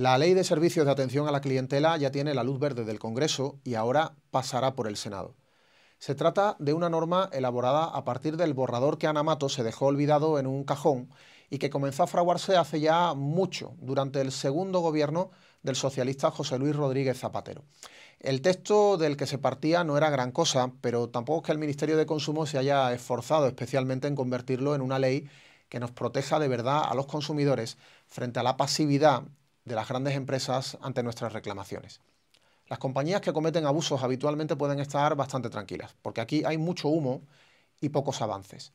La Ley de Servicios de Atención a la Clientela ya tiene la luz verde del Congreso y ahora pasará por el Senado. Se trata de una norma elaborada a partir del borrador que Ana Matos se dejó olvidado en un cajón y que comenzó a fraguarse hace ya mucho, durante el segundo gobierno del socialista José Luis Rodríguez Zapatero. El texto del que se partía no era gran cosa, pero tampoco es que el Ministerio de Consumo se haya esforzado especialmente en convertirlo en una ley que nos proteja de verdad a los consumidores frente a la pasividad de las grandes empresas ante nuestras reclamaciones. Las compañías que cometen abusos habitualmente pueden estar bastante tranquilas, porque aquí hay mucho humo y pocos avances.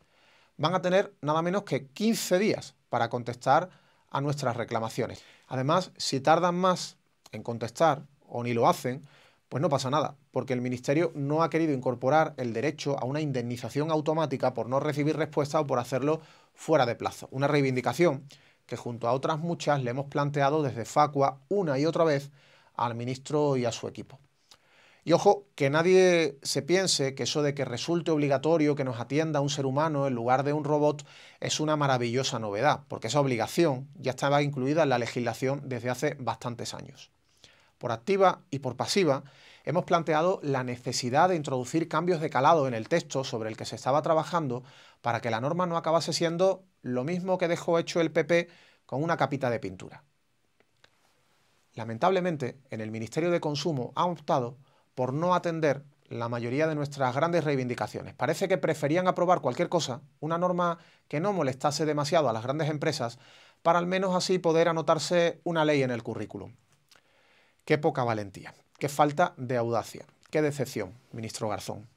Van a tener nada menos que 15 días para contestar a nuestras reclamaciones. Además, si tardan más en contestar o ni lo hacen, pues no pasa nada, porque el Ministerio no ha querido incorporar el derecho a una indemnización automática por no recibir respuesta o por hacerlo fuera de plazo. Una reivindicación que junto a otras muchas le hemos planteado desde FACUA una y otra vez al ministro y a su equipo. Y ojo, que nadie se piense que eso de que resulte obligatorio que nos atienda un ser humano en lugar de un robot es una maravillosa novedad, porque esa obligación ya estaba incluida en la legislación desde hace bastantes años. Por activa y por pasiva, hemos planteado la necesidad de introducir cambios de calado en el texto sobre el que se estaba trabajando para que la norma no acabase siendo lo mismo que dejó hecho el PP con una capita de pintura. Lamentablemente, en el Ministerio de Consumo han optado por no atender la mayoría de nuestras grandes reivindicaciones. Parece que preferían aprobar cualquier cosa, una norma que no molestase demasiado a las grandes empresas, para al menos así poder anotarse una ley en el currículum. Qué poca valentía, qué falta de audacia, qué decepción, ministro Garzón.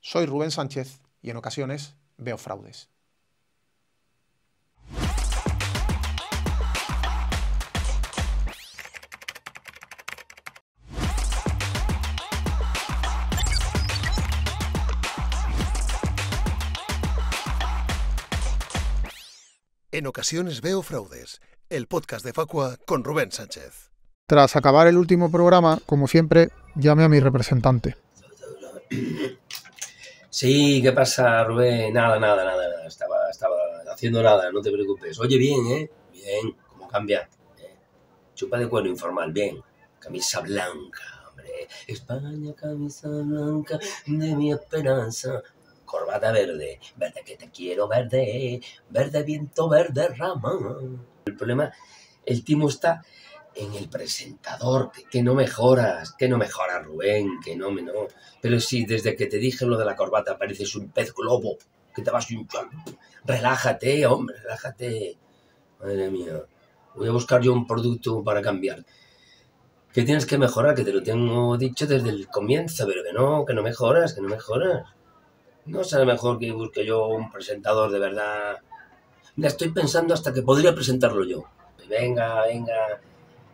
Soy Rubén Sánchez y en ocasiones veo fraudes. En ocasiones veo fraudes, el podcast de Facua con Rubén Sánchez. Tras acabar el último programa, como siempre, llamé a mi representante. Sí, ¿qué pasa, Rubén? Nada. Estaba haciendo nada, no te preocupes. Oye, bien, ¿eh? Bien, ¿cómo cambia? Chupa de cuero informal, bien. Camisa blanca, hombre. España, camisa blanca de mi esperanza. Corbata verde, verde que te quiero, verde, verde viento, verde rama. El problema, el timo está en el presentador, que no mejoras, Rubén, que no. Pero sí, desde que te dije lo de la corbata pareces un pez globo, que te vas hinchando. Relájate, hombre, relájate. Madre mía, voy a buscar yo un producto para cambiar. Que tienes que mejorar, que te lo tengo dicho desde el comienzo, pero que no mejoras. ¿No será mejor que busque yo un presentador de verdad? Mira, estoy pensando hasta que podría presentarlo yo. Venga.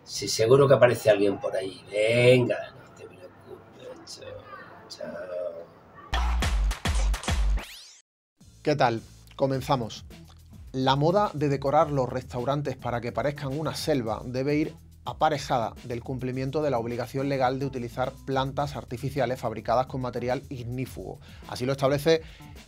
Sí, seguro que aparece alguien por ahí. Venga, no te preocupes. Chao. ¿Qué tal? Comenzamos. La moda de decorar los restaurantes para que parezcan una selva debe ir aparejada del cumplimiento de la obligación legal de utilizar plantas artificiales fabricadas con material ignífugo. Así lo establece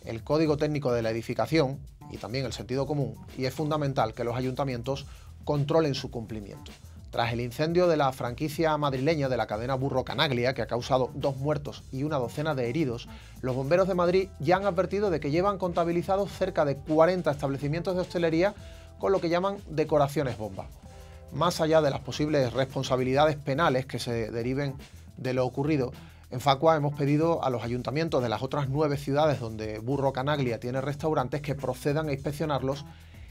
el Código Técnico de la Edificación y también el sentido común, y es fundamental que los ayuntamientos controlen su cumplimiento. Tras el incendio de la franquicia madrileña de la cadena Burro Canaglia, que ha causado 2 muertos y una docena de heridos, los bomberos de Madrid ya han advertido de que llevan contabilizados cerca de 40 establecimientos de hostelería con lo que llaman decoraciones bomba. Más allá de las posibles responsabilidades penales que se deriven de lo ocurrido, en Facua hemos pedido a los ayuntamientos de las otras 9 ciudades donde Burro Canaglia tiene restaurantes que procedan a inspeccionarlos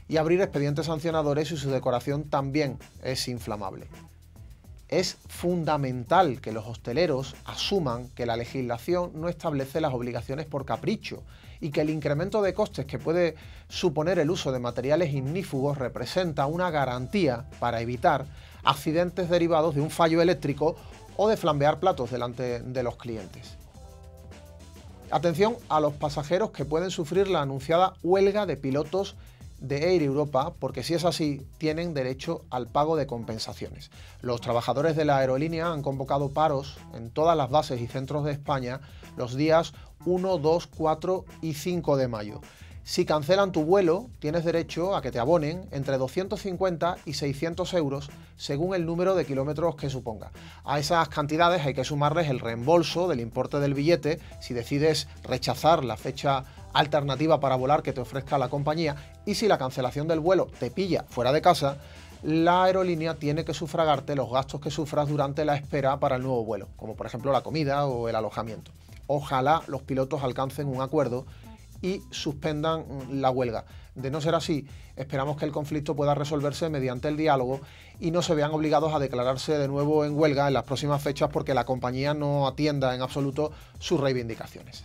y abrir expedientes sancionadores si su decoración también es inflamable. Es fundamental que los hosteleros asuman que la legislación no establece las obligaciones por capricho y que el incremento de costes que puede suponer el uso de materiales ignífugos representa una garantía para evitar accidentes derivados de un fallo eléctrico o de flambear platos delante de los clientes. Atención a los pasajeros que pueden sufrir la anunciada huelga de pilotos de Air Europa, porque si es así, tienen derecho al pago de compensaciones. Los trabajadores de la aerolínea han convocado paros en todas las bases y centros de España los días 1, 2, 4 y 5 de mayo. Si cancelan tu vuelo, tienes derecho a que te abonen entre 250 y 600 euros según el número de kilómetros que suponga. A esas cantidades hay que sumarles el reembolso del importe del billete si decides rechazar la fecha alternativa para volar que te ofrezca la compañía, y si la cancelación del vuelo te pilla fuera de casa, la aerolínea tiene que sufragarte los gastos que sufras durante la espera para el nuevo vuelo, como por ejemplo la comida o el alojamiento. Ojalá los pilotos alcancen un acuerdo y suspendan la huelga. De no ser así, esperamos que el conflicto pueda resolverse mediante el diálogo y no se vean obligados a declararse de nuevo en huelga en las próximas fechas porque la compañía no atienda en absoluto sus reivindicaciones.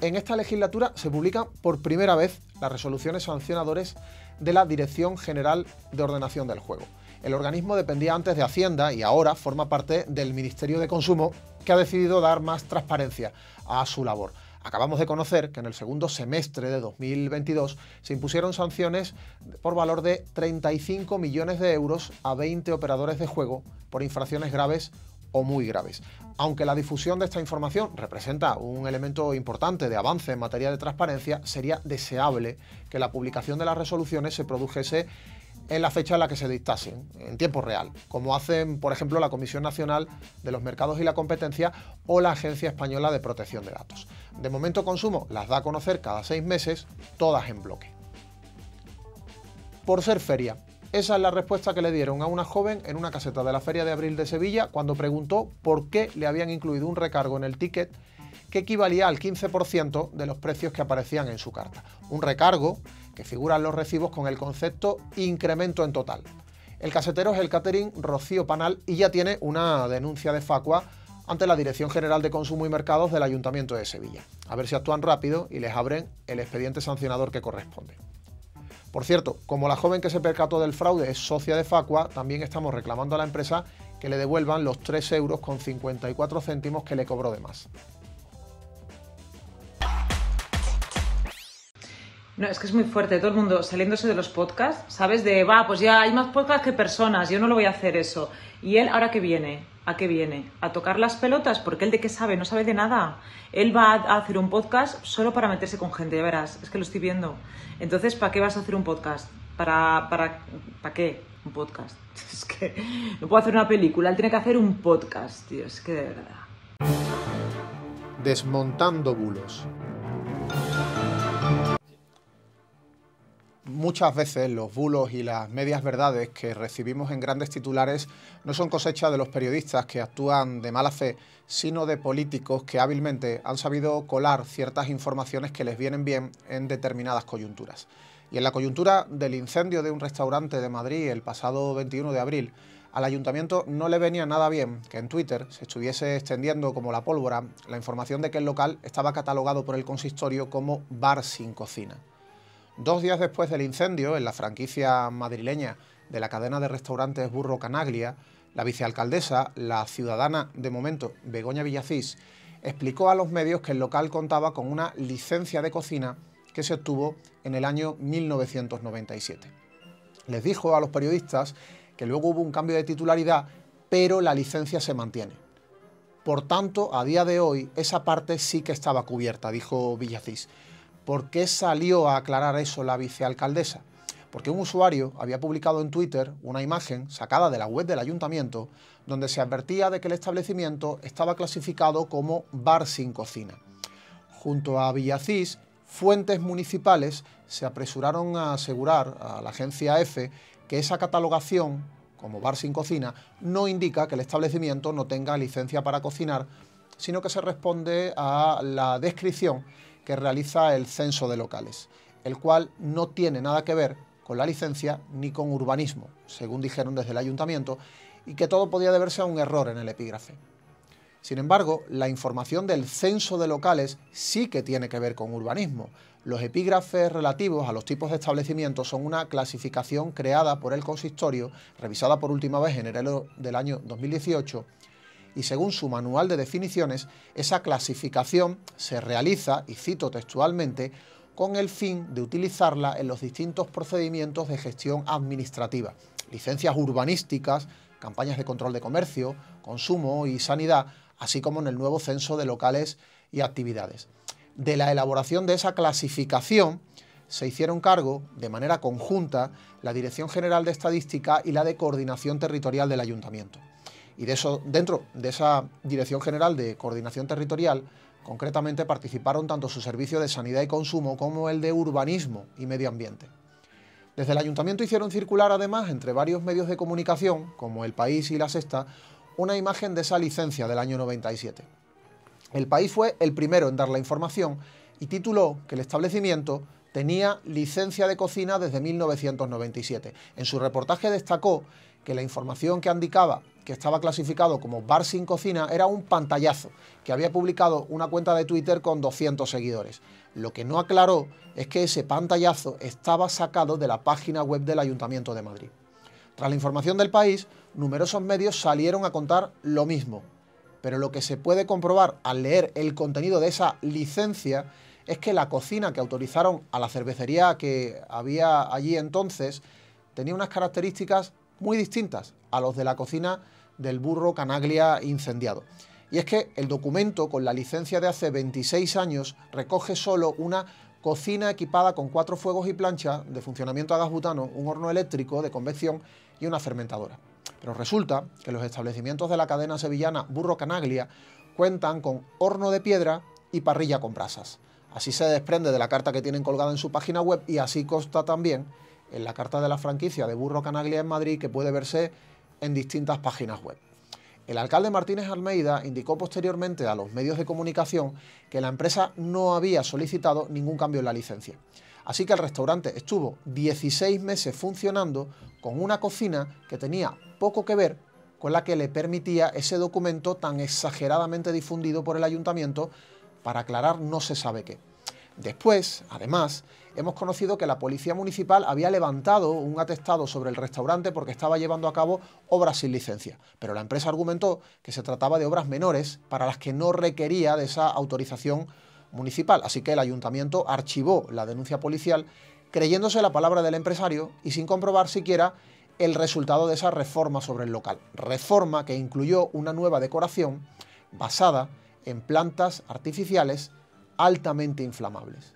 En esta legislatura se publican por primera vez las resoluciones sancionadoras de la Dirección General de Ordenación del Juego. El organismo dependía antes de Hacienda y ahora forma parte del Ministerio de Consumo, que ha decidido dar más transparencia a su labor. Acabamos de conocer que en el segundo semestre de 2022 se impusieron sanciones por valor de 35 millones de euros a 20 operadores de juego por infracciones graves o muy graves. Aunque la difusión de esta información representa un elemento importante de avance en materia de transparencia, sería deseable que la publicación de las resoluciones se produjese en la fecha en la que se dictasen, en tiempo real, como hacen, por ejemplo, la Comisión Nacional de los Mercados y la Competencia o la Agencia Española de Protección de Datos. De momento, Consumo las da a conocer cada 6 meses, todas en bloque. Por ser feria. Esa es la respuesta que le dieron a una joven en una caseta de la Feria de Abril de Sevilla cuando preguntó por qué le habían incluido un recargo en el ticket que equivalía al 15% de los precios que aparecían en su carta. Un recargo que figura en los recibos con el concepto incremento en total. El casetero es el catering Rocío Panal y ya tiene una denuncia de FACUA ante la Dirección General de Consumo y Mercados del Ayuntamiento de Sevilla. A ver si actúan rápido y les abren el expediente sancionador que corresponde. Por cierto, como la joven que se percató del fraude es socia de FACUA, también estamos reclamando a la empresa que le devuelvan los 3,54 euros que le cobró de más. No, es que es muy fuerte, todo el mundo saliéndose de los podcasts, ¿sabes? De, va, pues ya hay más podcasts que personas, yo no lo voy a hacer eso. Y él, ¿ahora qué viene? ¿A qué viene? ¿A tocar las pelotas? Porque él ¿de qué sabe? No sabe de nada. Él va a hacer un podcast solo para meterse con gente, ya verás, es que lo estoy viendo. Entonces, ¿para qué vas a hacer un podcast? ¿Para qué? Un podcast. Es que no puedo hacer una película, él tiene que hacer un podcast, tío, es que de verdad. Desmontando bulos. Muchas veces los bulos y las medias verdades que recibimos en grandes titulares no son cosecha de los periodistas que actúan de mala fe, sino de políticos que hábilmente han sabido colar ciertas informaciones que les vienen bien en determinadas coyunturas. Y en la coyuntura del incendio de un restaurante de Madrid el pasado 21 de abril, al ayuntamiento no le venía nada bien que en Twitter se estuviese extendiendo como la pólvora la información de que el local estaba catalogado por el consistorio como bar sin cocina. 2 días después del incendio, en la franquicia madrileña de la cadena de restaurantes Burro Canaglia, la vicealcaldesa, la ciudadana de momento Begoña Villacís, explicó a los medios que el local contaba con una licencia de cocina que se obtuvo en el año 1997. Les dijo a los periodistas que luego hubo un cambio de titularidad, pero la licencia se mantiene. Por tanto, a día de hoy, esa parte sí que estaba cubierta, dijo Villacís. ¿Por qué salió a aclarar eso la vicealcaldesa? Porque un usuario había publicado en Twitter una imagen sacada de la web del ayuntamiento donde se advertía de que el establecimiento estaba clasificado como bar sin cocina. Junto a Villacís, fuentes municipales se apresuraron a asegurar a la agencia EFE que esa catalogación como bar sin cocina no indica que el establecimiento no tenga licencia para cocinar, sino que se responde a la descripción que realiza el censo de locales, el cual no tiene nada que ver con la licencia ni con urbanismo, según dijeron desde el ayuntamiento, y que todo podía deberse a un error en el epígrafe. Sin embargo, la información del censo de locales sí que tiene que ver con urbanismo. Los epígrafes relativos a los tipos de establecimientos son una clasificación creada por el consistorio, revisada por última vez en enero del año 2018, y según su manual de definiciones, esa clasificación se realiza, y cito textualmente, con el fin de utilizarla en los distintos procedimientos de gestión administrativa, licencias urbanísticas, campañas de control de comercio, consumo y sanidad, así como en el nuevo censo de locales y actividades. de la elaboración de esa clasificación se hicieron cargo de manera conjunta la Dirección General de Estadística y la de Coordinación Territorial del Ayuntamiento. Y de eso, dentro de esa Dirección General de Coordinación Territorial, concretamente participaron tanto su servicio de Sanidad y Consumo como el de Urbanismo y Medio Ambiente. Desde el Ayuntamiento hicieron circular además entre varios medios de comunicación, como El País y La Sexta, una imagen de esa licencia del año 97. El País fue el primero en dar la información y tituló que el establecimiento tenía licencia de cocina desde 1997. En su reportaje destacó que la información que indicaba que estaba clasificado como bar sin cocina era un pantallazo que había publicado una cuenta de Twitter con 200 seguidores. Lo que no aclaró es que ese pantallazo estaba sacado de la página web del Ayuntamiento de Madrid. Tras la información del País, numerosos medios salieron a contar lo mismo, pero lo que se puede comprobar al leer el contenido de esa licencia es que la cocina que autorizaron a la cervecería que había allí entonces tenía unas características muy distintas a los de la cocina del Burro Canaglia incendiado. Y es que el documento con la licencia de hace 26 años recoge solo una cocina equipada con 4 fuegos y plancha de funcionamiento a gas butano, un horno eléctrico de convección y una fermentadora. Pero resulta que los establecimientos de la cadena sevillana Burro Canaglia cuentan con horno de piedra y parrilla con brasas. Así se desprende de la carta que tienen colgada en su página web y así consta también en la carta de la franquicia de Burro Canaglia en Madrid, que puede verse en distintas páginas web. El alcalde Martínez Almeida indicó posteriormente a los medios de comunicación que la empresa no había solicitado ningún cambio en la licencia. Así que el restaurante estuvo 16 meses funcionando con una cocina que tenía poco que ver con la que le permitía ese documento tan exageradamente difundido por el ayuntamiento para aclarar no se sabe qué. Después, además, hemos conocido que la Policía Municipal había levantado un atestado sobre el restaurante porque estaba llevando a cabo obras sin licencia, pero la empresa argumentó que se trataba de obras menores para las que no requería de esa autorización municipal, así que el ayuntamiento archivó la denuncia policial creyéndose la palabra del empresario y sin comprobar siquiera el resultado de esa reforma sobre el local, reforma que incluyó una nueva decoración basada en plantas artificiales altamente inflamables.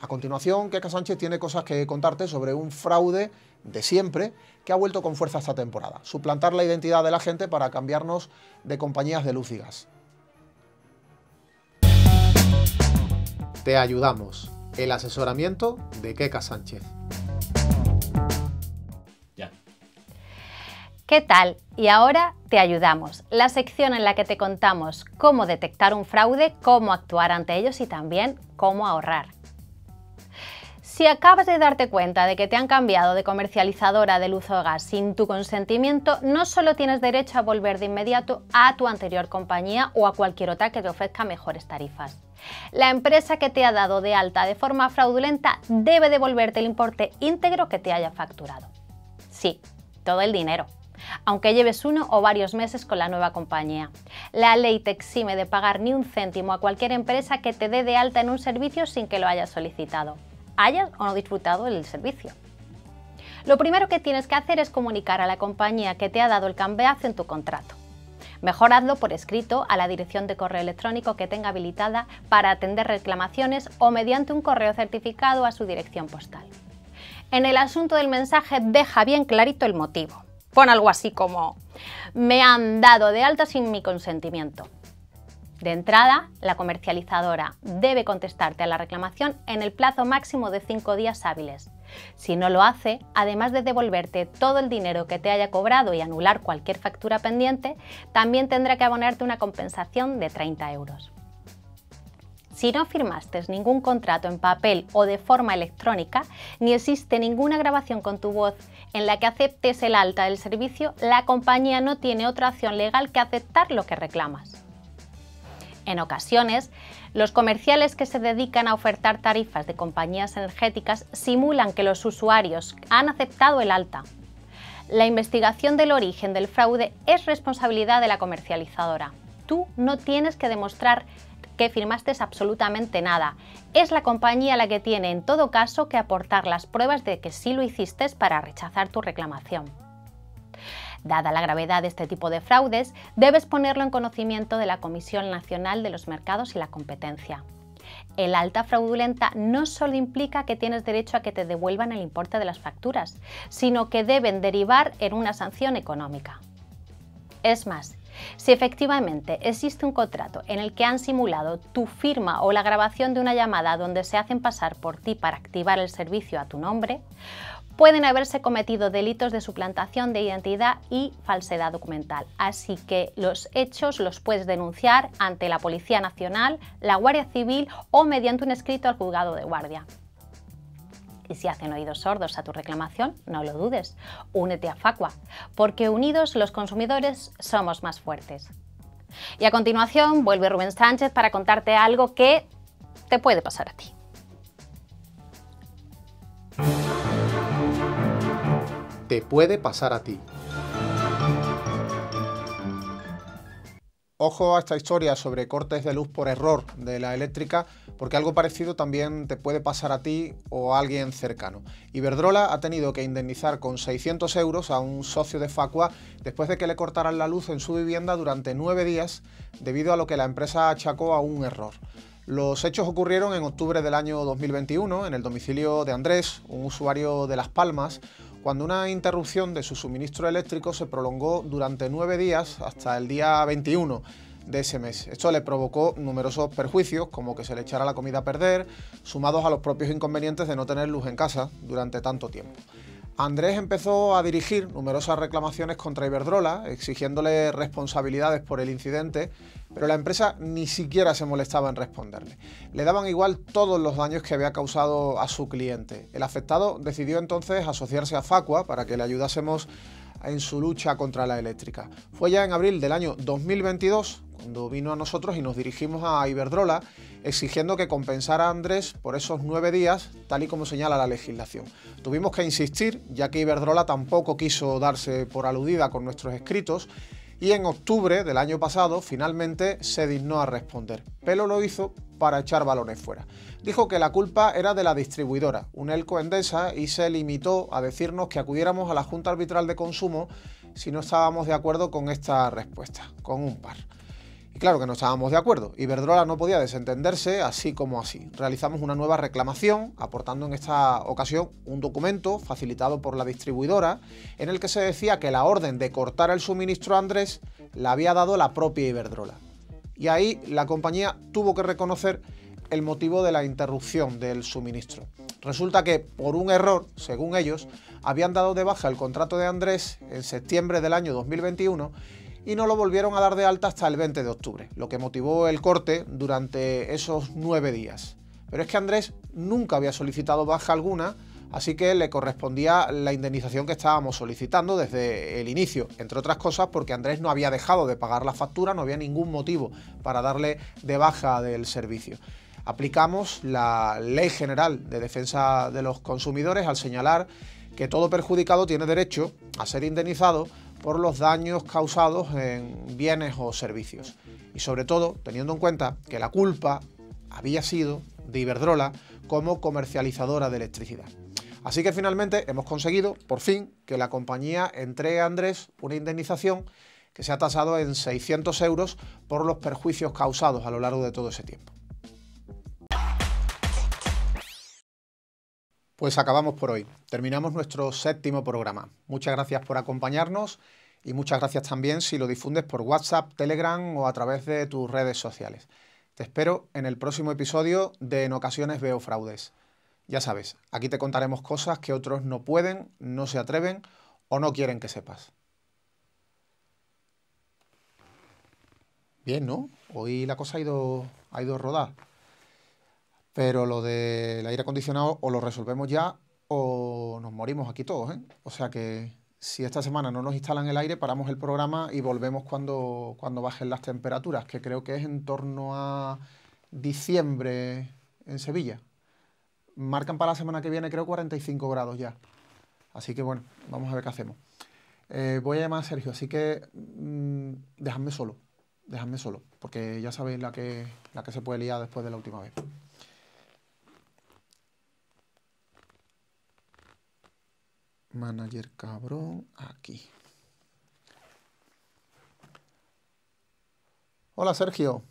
A continuación, Keka Sánchez tiene cosas que contarte sobre un fraude de siempre que ha vuelto con fuerza esta temporada: suplantar la identidad de la gente para cambiarnos de compañías de luz y gas. Te ayudamos. El asesoramiento de Keka Sánchez. ¿Qué tal? Y ahora te ayudamos, la sección en la que te contamos cómo detectar un fraude, cómo actuar ante ellos y también cómo ahorrar. Si acabas de darte cuenta de que te han cambiado de comercializadora de luz o gas sin tu consentimiento, no solo tienes derecho a volver de inmediato a tu anterior compañía o a cualquier otra que te ofrezca mejores tarifas. La empresa que te ha dado de alta de forma fraudulenta debe devolverte el importe íntegro que te haya facturado. Sí, todo el dinero, aunque lleves uno o varios meses con la nueva compañía. La ley te exime de pagar ni un céntimo a cualquier empresa que te dé de alta en un servicio sin que lo hayas solicitado, hayas o no disfrutado del servicio. Lo primero que tienes que hacer es comunicar a la compañía que te ha dado el cambiazo en tu contrato. Mejor hazlo por escrito a la dirección de correo electrónico que tenga habilitada para atender reclamaciones o mediante un correo certificado a su dirección postal. En el asunto del mensaje deja bien clarito el motivo. Pon algo así como: me han dado de alta sin mi consentimiento. De entrada, la comercializadora debe contestarte a la reclamación en el plazo máximo de 5 días hábiles. Si no lo hace, además de devolverte todo el dinero que te haya cobrado y anular cualquier factura pendiente, también tendrá que abonarte una compensación de 30 euros. Si no firmaste ningún contrato en papel o de forma electrónica, ni existe ninguna grabación con tu voz en la que aceptes el alta del servicio, la compañía no tiene otra acción legal que aceptar lo que reclamas. En ocasiones, los comerciales que se dedican a ofertar tarifas de compañías energéticas simulan que los usuarios han aceptado el alta. La investigación del origen del fraude es responsabilidad de la comercializadora. Tú no tienes que demostrar que firmaste absolutamente nada. Es la compañía la que tiene, en todo caso, que aportar las pruebas de que sí lo hiciste para rechazar tu reclamación. Dada la gravedad de este tipo de fraudes, debes ponerlo en conocimiento de la Comisión Nacional de los Mercados y la Competencia. El alta fraudulenta no solo implica que tienes derecho a que te devuelvan el importe de las facturas, sino que deben derivar en una sanción económica. Es más, si efectivamente existe un contrato en el que han simulado tu firma o la grabación de una llamada donde se hacen pasar por ti para activar el servicio a tu nombre, pueden haberse cometido delitos de suplantación de identidad y falsedad documental, así que los hechos los puedes denunciar ante la Policía Nacional, la Guardia Civil o mediante un escrito al juzgado de guardia. Y si hacen oídos sordos a tu reclamación, no lo dudes, únete a FACUA, porque unidos los consumidores somos más fuertes. Y a continuación vuelve Rubén Sánchez para contarte algo que te puede pasar a ti. Te puede pasar a ti. Ojo a esta historia sobre cortes de luz por error de la eléctrica, porque algo parecido también te puede pasar a ti o a alguien cercano. Iberdrola ha tenido que indemnizar con 600 euros a un socio de Facua después de que le cortaran la luz en su vivienda durante 9 días debido a lo que la empresa achacó a un error. Los hechos ocurrieron en octubre del año 2021 en el domicilio de Andrés, un usuario de Las Palmas, cuando una interrupción de su suministro eléctrico se prolongó durante 9 días hasta el día 21 de ese mes. Esto le provocó numerosos perjuicios, como que se le echara la comida a perder, sumados a los propios inconvenientes de no tener luz en casa durante tanto tiempo. Andrés empezó a dirigir numerosas reclamaciones contra Iberdrola, exigiéndole responsabilidades por el incidente, pero la empresa ni siquiera se molestaba en responderle. Le daban igual todos los daños que había causado a su cliente. El afectado decidió entonces asociarse a Facua para que le ayudásemos en su lucha contra la eléctrica. Fue ya en abril del año 2022 cuando vino a nosotros y nos dirigimos a Iberdrola exigiendo que compensara a Andrés por esos 9 días, tal y como señala la legislación. Tuvimos que insistir, ya que Iberdrola tampoco quiso darse por aludida con nuestros escritos, y en octubre del año pasado finalmente se dignó a responder, pero lo hizo para echar balones fuera. Dijo que la culpa era de la distribuidora, Unelco Endesa, y se limitó a decirnos que acudiéramos a la Junta Arbitral de Consumo si no estábamos de acuerdo con esta respuesta, con un par. Y claro que no estábamos de acuerdo, Iberdrola no podía desentenderse así como así. Realizamos una nueva reclamación, aportando en esta ocasión un documento facilitado por la distribuidora, en el que se decía que la orden de cortar el suministro a Andrés la había dado la propia Iberdrola. Y ahí la compañía tuvo que reconocer el motivo de la interrupción del suministro. Resulta que, por un error, según ellos, habían dado de baja el contrato de Andrés en septiembre del año 2021 y no lo volvieron a dar de alta hasta el 20 de octubre, lo que motivó el corte durante esos 9 días. Pero es que Andrés nunca había solicitado baja alguna, así que le correspondía la indemnización que estábamos solicitando desde el inicio, entre otras cosas porque Andrés no había dejado de pagar la factura, no había ningún motivo para darle de baja del servicio. Aplicamos la Ley General de Defensa de los Consumidores al señalar que todo perjudicado tiene derecho a ser indemnizado por los daños causados en bienes o servicios. Y sobre todo, teniendo en cuenta que la culpa había sido de Iberdrola como comercializadora de electricidad. Así que finalmente hemos conseguido, por fin, que la compañía entregue a Andrés una indemnización que se ha tasado en 600 euros por los perjuicios causados a lo largo de todo ese tiempo. Pues acabamos por hoy. Terminamos nuestro 7º programa. Muchas gracias por acompañarnos y muchas gracias también si lo difundes por WhatsApp, Telegram o a través de tus redes sociales. Te espero en el próximo episodio de En ocasiones veo fraudes. Ya sabes, aquí te contaremos cosas que otros no pueden, no se atreven o no quieren que sepas. Bien, ¿no? Hoy la cosa ha ido rodada. Pero lo del aire acondicionado o lo resolvemos ya o nos morimos aquí todos, ¿eh? O sea que si esta semana no nos instalan el aire, paramos el programa y volvemos cuando bajen las temperaturas, que creo que es en torno a diciembre en Sevilla. Marcan para la semana que viene creo 45 grados ya. Así que bueno, vamos a ver qué hacemos. Voy a llamar a Sergio, así que dejadme solo, porque ya sabéis la que se puede liar después de la última vez. Manager cabrón, aquí. Hola, Sergio.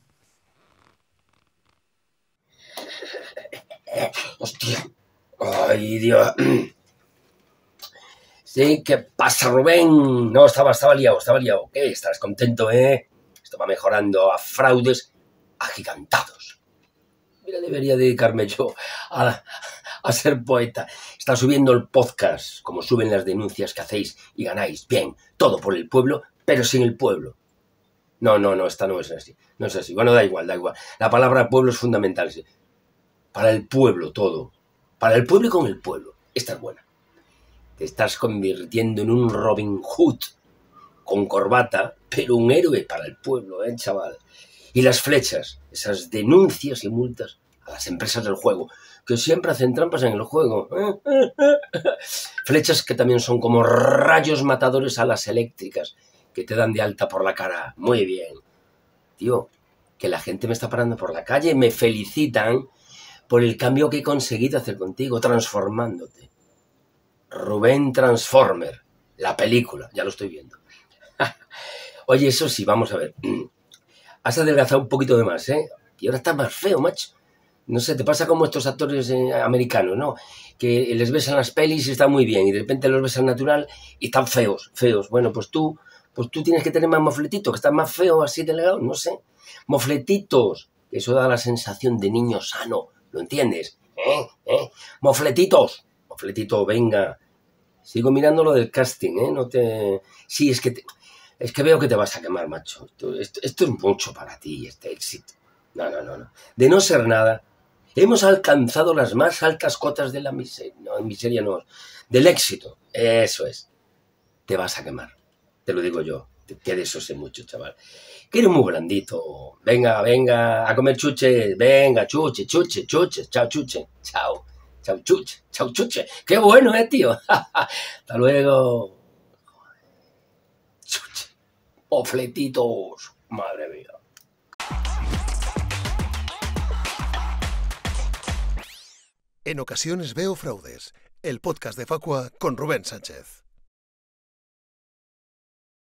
Hostia. Ay, Dios. Sí, ¿qué pasa, Rubén? No, estaba liado, ¿Qué? Estarás contento, ¿eh? Esto va mejorando a fraudes agigantados. Mira, debería dedicarme yo a ser poeta. Está subiendo el podcast, como suben las denuncias que hacéis y ganáis. Bien, todo por el pueblo, pero sin el pueblo. No, esta no es así. No es así. Bueno, da igual. La palabra pueblo es fundamental. Sí. Para el pueblo todo. Para el pueblo y con el pueblo. Esta es buena. Te estás convirtiendo en un Robin Hood con corbata, pero un héroe para el pueblo, ¿eh, chaval? Y las flechas, esas denuncias y multas a las empresas del juego, que siempre hacen trampas en el juego. Flechas que también son como rayos matadores a las eléctricas, que te dan de alta por la cara. Muy bien. Tío, que la gente me está parando por la calle, me felicitan por el cambio que he conseguido hacer contigo, transformándote. Rubén Transformer, la película, ya lo estoy viendo. Oye, eso sí, vamos a ver. Has adelgazado un poquito de más, ¿eh? Y ahora estás más feo, macho. No sé, te pasa como estos actores americanos, ¿no? Que les ves en las pelis y están muy bien, y de repente los ves al natural y están feos. Bueno, pues tú tienes que tener más mofletitos, que estás más feo así delgado, no sé. Mofletitos, eso da la sensación de niño sano, ¿lo entiendes? Mofletitos, venga. Sigo mirando lo del casting, ¿eh? No te... Sí, es que veo que te vas a quemar, macho. Esto es mucho para ti, este éxito. No. De no ser nada, hemos alcanzado las más altas cotas de la miseria. No, miseria no. Del éxito. Eso es. Te vas a quemar. Te lo digo yo. Que de eso sé mucho, chaval. Que eres muy blandito. Venga. A comer chuche. Venga, chuche. Chao, chuche. Qué bueno, tío. Hasta luego. Chuche. Mofletitos. Madre mía. En ocasiones veo fraudes. El podcast de Facua con Rubén Sánchez.